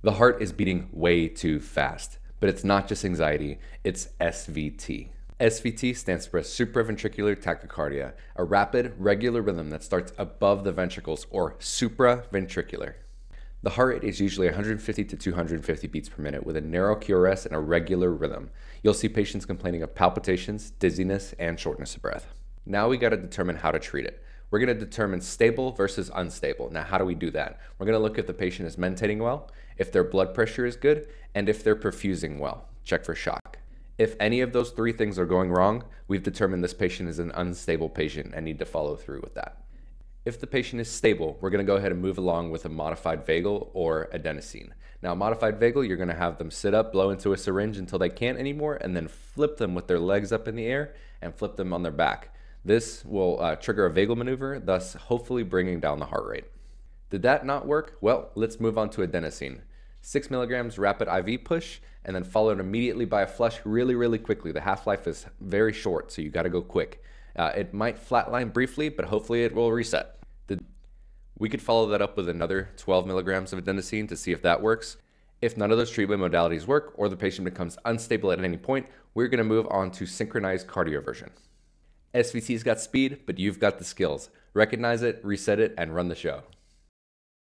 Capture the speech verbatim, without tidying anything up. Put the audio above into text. The heart is beating way too fast, but it's not just anxiety, it's S V T. S V T stands for supraventricular tachycardia, a rapid, regular rhythm that starts above the ventricles or supraventricular. The heart rate is usually one hundred fifty to two hundred fifty beats per minute with a narrow Q R S and a regular rhythm. You'll see patients complaining of palpitations, dizziness, and shortness of breath. Now we got to determine how to treat it. We're going to determine stable versus unstable. Now, how do we do that? We're going to look if the patient is mentating well, if their blood pressure is good, and if they're perfusing well. Check for shock. If any of those three things are going wrong, we've determined this patient is an unstable patient and need to follow through with that. If the patient is stable, we're going to go ahead and move along with a modified vagal or adenosine. Now, modified vagal, you're going to have them sit up, blow into a syringe until they can't anymore, and then flip them with their legs up in the air and flip them on their back. This will uh, trigger a vagal maneuver, thus hopefully bringing down the heart rate. Did that not work? Well, let's move on to adenosine. Six milligrams rapid I V push, and then followed immediately by a flush really, really quickly. The half-life is very short, so you gotta go quick. Uh, it might flatline briefly, but hopefully it will reset. Did... We could follow that up with another twelve milligrams of adenosine to see if that works. If none of those treatment modalities work, or the patient becomes unstable at any point, we're gonna move on to synchronized cardioversion. S V T's got speed, but you've got the skills. Recognize it, reset it, and run the show.